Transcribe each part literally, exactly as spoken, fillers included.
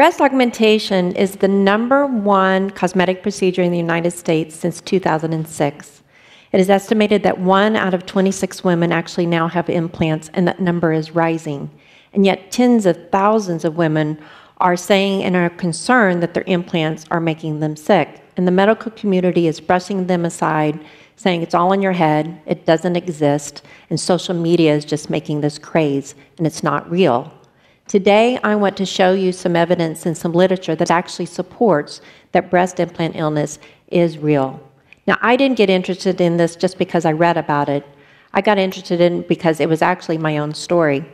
Breast augmentation is the number one cosmetic procedure in the United States since two thousand six. It is estimated that one out of twenty-six women actually now have implants, and that number is rising. And yet tens of thousands of women are saying and are concerned that their implants are making them sick. And the medical community is brushing them aside, saying it's all in your head, it doesn't exist, and social media is just making this craze, and it's not real. Today, I want to show you some evidence and some literature that actually supports that breast implant illness is real. Now, I didn't get interested in this just because I read about it. I got interested in it because it was actually my own story.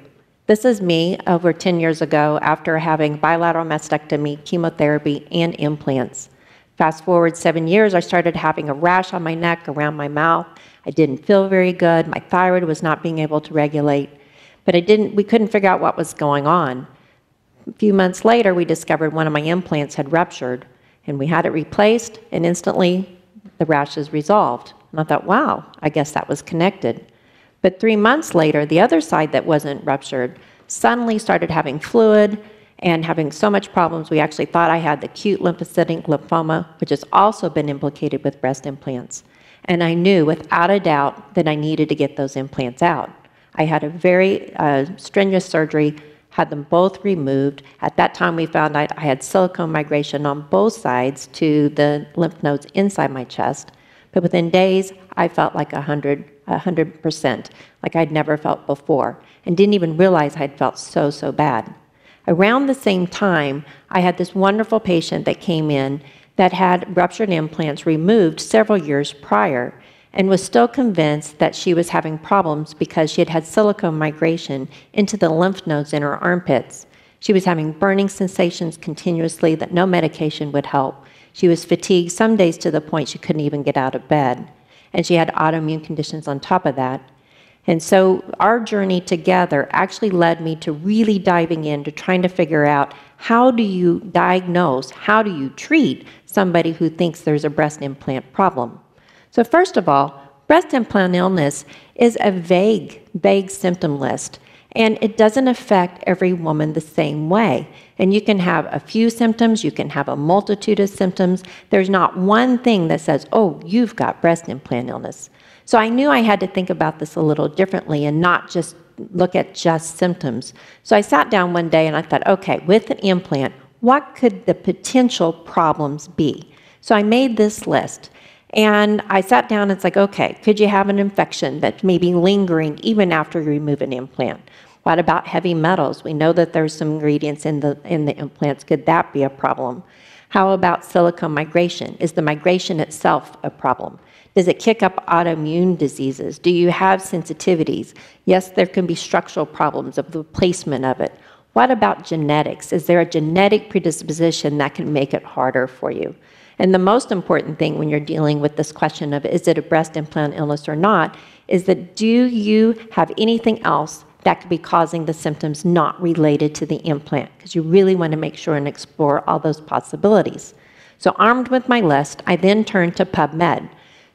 This is me over ten years ago after having bilateral mastectomy, chemotherapy, and implants. Fast forward seven years, I started having a rash on my neck, around my mouth. I didn't feel very good. My thyroid was not being able to regulate. But I didn't, we couldn't figure out what was going on. A few months later, we discovered one of my implants had ruptured, and we had it replaced, and instantly the rashes resolved. And I thought, wow, I guess that was connected. But three months later, the other side that wasn't ruptured suddenly started having fluid and having so much problems, we actually thought I had the acute lymphocytic lymphoma, which has also been implicated with breast implants. And I knew without a doubt that I needed to get those implants out. I had a very uh, strenuous surgery, had them both removed. At that time, we found I, I had silicone migration on both sides to the lymph nodes inside my chest. But within days, I felt like one hundred percent, like I'd never felt before, and didn't even realize I'd felt so, so bad. Around the same time, I had this wonderful patient that came in that had ruptured implants removed several years prior, and was still convinced that she was having problems because she had had silicone migration into the lymph nodes in her armpits. She was having burning sensations continuously that no medication would help. She was fatigued some days to the point she couldn't even get out of bed. And she had autoimmune conditions on top of that. And so our journey together actually led me to really diving into trying to figure out, how do you diagnose, how do you treat somebody who thinks there's a breast implant problem? So first of all, breast implant illness is a vague, vague symptom list, and it doesn't affect every woman the same way. And you can have a few symptoms, you can have a multitude of symptoms. There's not one thing that says, oh, you've got breast implant illness. So I knew I had to think about this a little differently and not just look at just symptoms. So I sat down one day and I thought, okay, with an implant, what could the potential problems be? So I made this list. And I sat down and it's like, okay, could you have an infection that may be lingering even after you remove an implant? What about heavy metals? We know that there's some ingredients in the, in the implants. Could that be a problem? How about silicone migration? Is the migration itself a problem? Does it kick up autoimmune diseases? Do you have sensitivities? Yes, there can be structural problems of the placement of it. What about genetics? Is there a genetic predisposition that can make it harder for you? And the most important thing when you're dealing with this question of is it a breast implant illness or not, is that do you have anything else that could be causing the symptoms not related to the implant? Because you really want to make sure and explore all those possibilities. So armed with my list, I then turned to PubMed.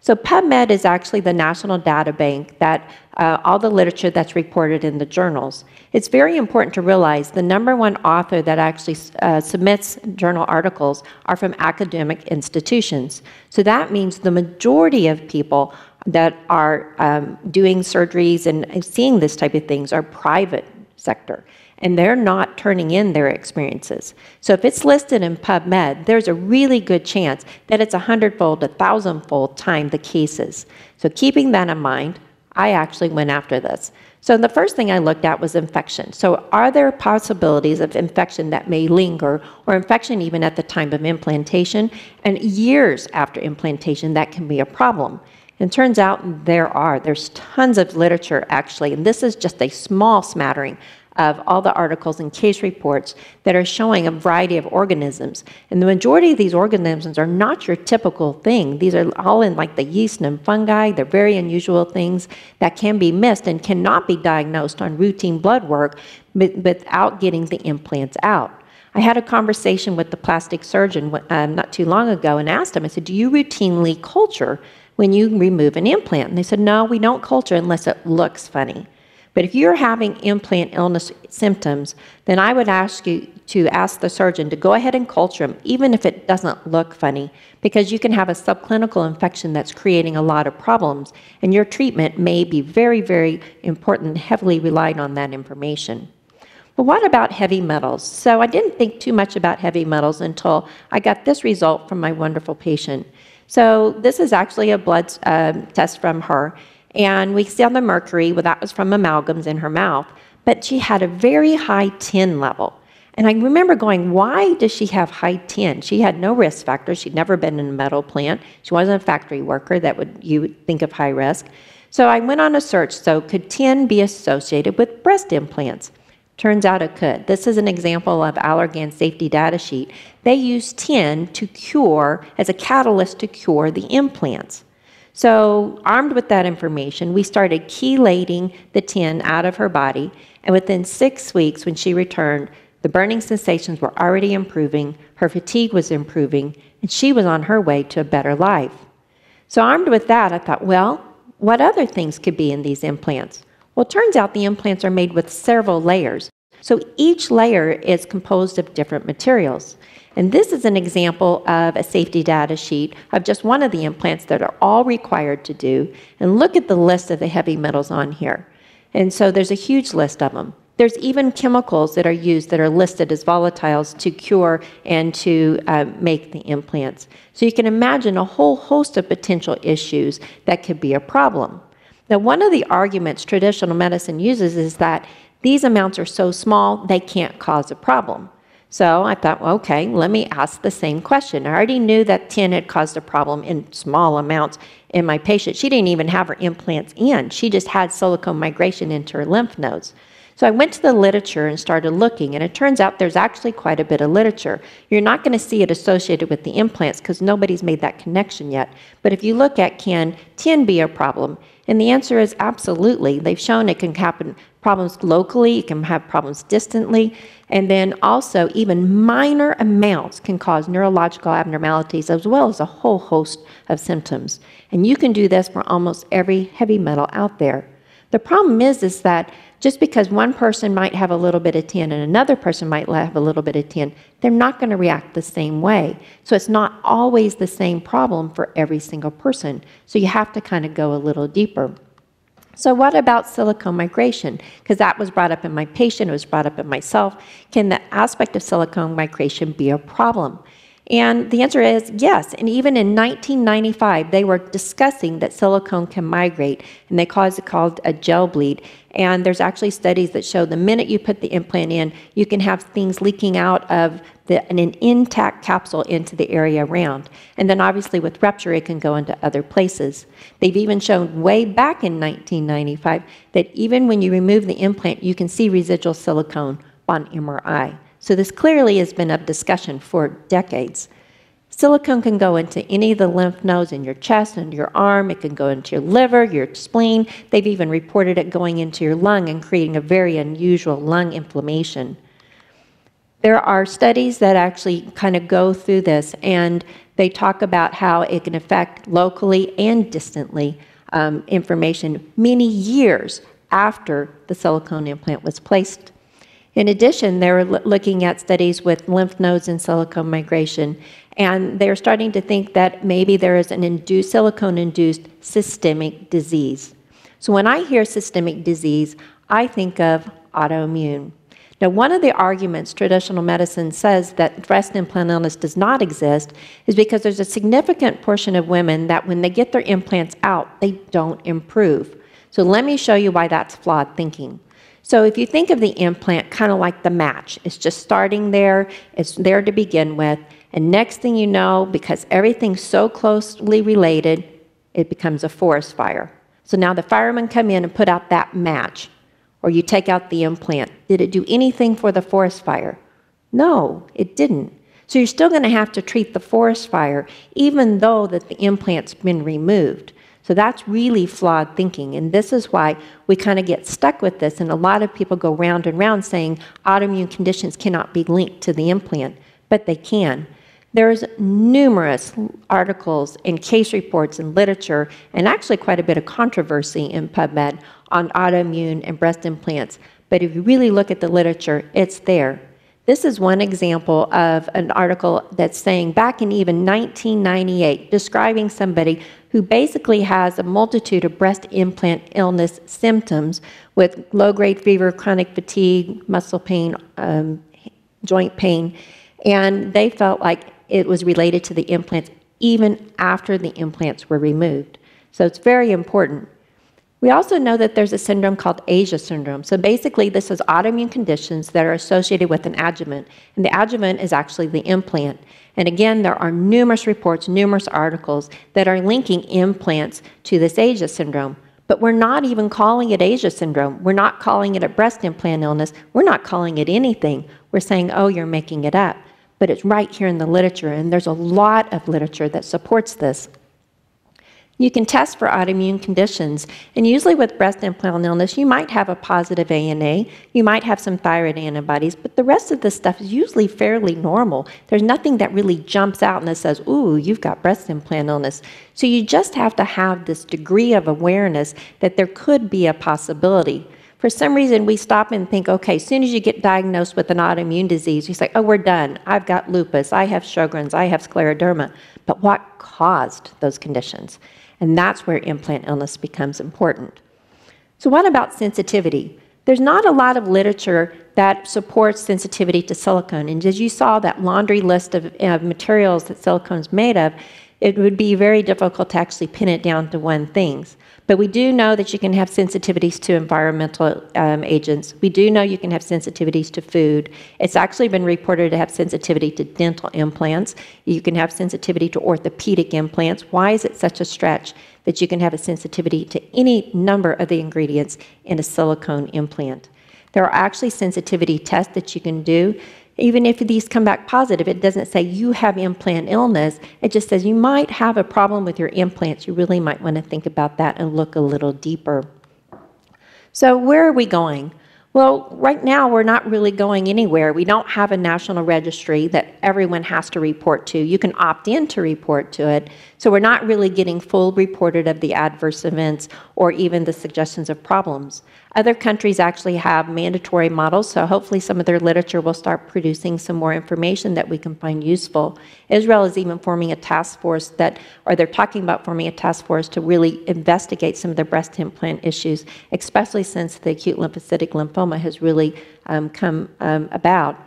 So PubMed is actually the national data bank that uh, all the literature that's reported in the journals. It's very important to realize the number one author that actually uh, submits journal articles are from academic institutions. So that means the majority of people that are um, doing surgeries and, and seeing this type of things are private sector, and they're not turning in their experiences. So if it's listed in PubMed, there's a really good chance that it's a hundredfold, a thousandfold time the cases. So keeping that in mind, I actually went after this. So the first thing I looked at was infection. So are there possibilities of infection that may linger, or infection even at the time of implantation, and years after implantation that can be a problem? And turns out there are. There's tons of literature actually, and this is just a small smattering of all the articles and case reports that are showing a variety of organisms. And the majority of these organisms are not your typical thing. These are all in like the yeast and fungi. They're very unusual things that can be missed and cannot be diagnosed on routine blood work without getting the implants out. I had a conversation with the plastic surgeon um, not too long ago and asked him, I said, do you routinely culture when you remove an implant? And they said, no, we don't culture unless it looks funny. But if you're having implant illness symptoms, then I would ask you to ask the surgeon to go ahead and culture them, even if it doesn't look funny, because you can have a subclinical infection that's creating a lot of problems, and your treatment may be very, very important, heavily relied on that information. But what about heavy metals? So I didn't think too much about heavy metals until I got this result from my wonderful patient. So this is actually a blood uh, test from her, and we saw the mercury, well, that was from amalgams in her mouth, but she had a very high tin level. And I remember going, why does she have high tin? She had no risk factor. She'd never been in a metal plant. She wasn't a factory worker that would you would think of high risk. So I went on a search, so could tin be associated with breast implants? Turns out it could. This is an example of Allergan safety data sheet. They use tin to cure, as a catalyst to cure the implants. So armed with that information, we started chelating the tin out of her body, and within six weeks when she returned, the burning sensations were already improving, her fatigue was improving, and she was on her way to a better life. So armed with that, I thought, well, what other things could be in these implants? Well, it turns out the implants are made with several layers. So each layer is composed of different materials. And this is an example of a safety data sheet of just one of the implants that are all required to do. And look at the list of the heavy metals on here. And so there's a huge list of them. There's even chemicals that are used that are listed as volatiles to cure and to uh, make the implants. So you can imagine a whole host of potential issues that could be a problem. Now, one of the arguments traditional medicine uses is that these amounts are so small, they can't cause a problem. So I thought, well, okay, let me ask the same question. I already knew that tin had caused a problem in small amounts in my patient. She didn't even have her implants in. She just had silicone migration into her lymph nodes. So I went to the literature and started looking, and it turns out there's actually quite a bit of literature. You're not going to see it associated with the implants because nobody's made that connection yet. But if you look at, can tin be a problem? And the answer is absolutely. They've shown it can happen problems locally, it can have problems distantly, and then also even minor amounts can cause neurological abnormalities as well as a whole host of symptoms. And you can do this for almost every heavy metal out there. The problem is, is that just because one person might have a little bit of tin and another person might have a little bit of tin, they're not going to react the same way. So it's not always the same problem for every single person. So you have to kind of go a little deeper. So what about silicone migration? Because that was brought up in my patient, it was brought up in myself. Can the aspect of silicone migration be a problem? And the answer is yes. And even in nineteen ninety-five, they were discussing that silicone can migrate, and they caused it called a gel bleed. And there's actually studies that show the minute you put the implant in, you can have things leaking out of the, an intact capsule into the area around. And then obviously with rupture, it can go into other places. They've even shown way back in nineteen ninety-five that even when you remove the implant, you can see residual silicone on M R I. So this clearly has been of discussion for decades. Silicone can go into any of the lymph nodes in your chest, and your arm, it can go into your liver, your spleen. They've even reported it going into your lung and creating a very unusual lung inflammation. There are studies that actually kind of go through this, and they talk about how it can affect locally and distantly um, information many years after the silicone implant was placed. In addition, they were looking at studies with lymph nodes and silicone migration, and they're starting to think that maybe there is an induced, silicone-induced systemic disease. So when I hear systemic disease, I think of autoimmune. Now, one of the arguments traditional medicine says that breast implant illness does not exist is because there's a significant portion of women that when they get their implants out, they don't improve. So let me show you why that's flawed thinking. So if you think of the implant kind of like the match, it's just starting there, it's there to begin with, and next thing you know, because everything's so closely related, it becomes a forest fire. So now the firemen come in and put out that match, or you take out the implant. Did it do anything for the forest fire? No, it didn't. So you're still going to have to treat the forest fire, even though that the implant's been removed. So that's really flawed thinking, and this is why we kind of get stuck with this, and a lot of people go round and round saying autoimmune conditions cannot be linked to the implant, but they can. There's numerous articles and case reports and literature, and actually quite a bit of controversy in PubMed on autoimmune and breast implants, but if you really look at the literature, it's there. This is one example of an article that's saying back in even nineteen ninety-eight, describing somebody who basically has a multitude of breast implant illness symptoms with low-grade fever, chronic fatigue, muscle pain, um, joint pain, and they felt like it was related to the implants even after the implants were removed. So it's very important. We also know that there's a syndrome called ASIA syndrome. So basically, this is autoimmune conditions that are associated with an adjuvant. And the adjuvant is actually the implant. And again, there are numerous reports, numerous articles that are linking implants to this ASIA syndrome. But we're not even calling it ASIA syndrome. We're not calling it a breast implant illness. We're not calling it anything. We're saying, oh, you're making it up. But it's right here in the literature, and there's a lot of literature that supports this. You can test for autoimmune conditions, and usually with breast implant illness, you might have a positive A N A, you might have some thyroid antibodies, but the rest of this stuff is usually fairly normal. There's nothing that really jumps out and that says, ooh, you've got breast implant illness. So you just have to have this degree of awareness that there could be a possibility. For some reason, we stop and think, okay, as soon as you get diagnosed with an autoimmune disease, you say, oh, we're done. I've got lupus, I have Sjogren's, I have scleroderma. But what caused those conditions? And that's where implant illness becomes important. So what about sensitivity? There's not a lot of literature that supports sensitivity to silicone. And as you saw that laundry list of uh, materials that silicone's made of, it would be very difficult to actually pin it down to one thing. But we do know that you can have sensitivities to environmental um, agents. We do know you can have sensitivities to food. It's actually been reported to have sensitivity to dental implants. You can have sensitivity to orthopedic implants. Why is it such a stretch that you can have a sensitivity to any number of the ingredients in a silicone implant? There are actually sensitivity tests that you can do. Even if these come back positive, it doesn't say you have implant illness. It just says you might have a problem with your implants. You really might want to think about that and look a little deeper. So where are we going? Well, right now we're not really going anywhere. We don't have a national registry that everyone has to report to. You can opt in to report to it. So we're not really getting full reported of the adverse events or even the suggestions of problems. Other countries actually have mandatory models, so hopefully some of their literature will start producing some more information that we can find useful. Israel is even forming a task force that, or they're talking about forming a task force to really investigate some of the breast implant issues, especially since the acute lymphocytic lymphoma has really um, come um, about.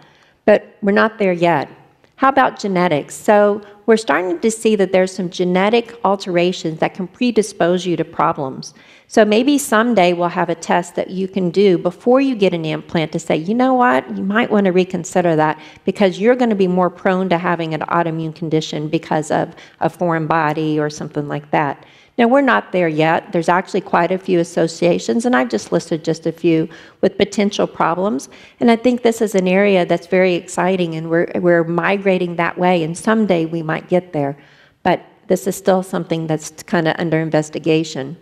But we're not there yet. How about genetics? So we're starting to see that there's some genetic alterations that can predispose you to problems. So maybe someday we'll have a test that you can do before you get an implant to say, you know what, you might want to reconsider that because you're going to be more prone to having an autoimmune condition because of a foreign body or something like that. Now, we're not there yet. There's actually quite a few associations, and I've just listed just a few with potential problems. And I think this is an area that's very exciting, and we're, we're migrating that way, and someday we might get there. But this is still something that's kind of under investigation.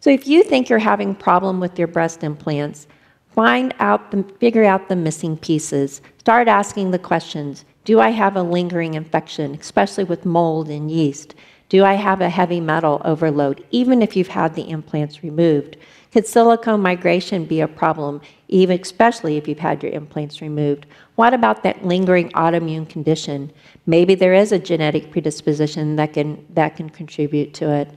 So if you think you're having a problem with your breast implants, find out the, figure out the missing pieces. Start asking the questions. Do I have a lingering infection, especially with mold and yeast? Do I have a heavy metal overload, even if you've had the implants removed? Could silicone migration be a problem, even especially if you've had your implants removed? What about that lingering autoimmune condition? Maybe there is a genetic predisposition that can, that can contribute to it.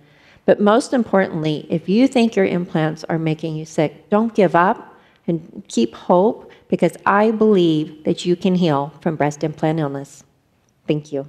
But most importantly, if you think your implants are making you sick, don't give up and keep hope, because I believe that you can heal from breast implant illness. Thank you.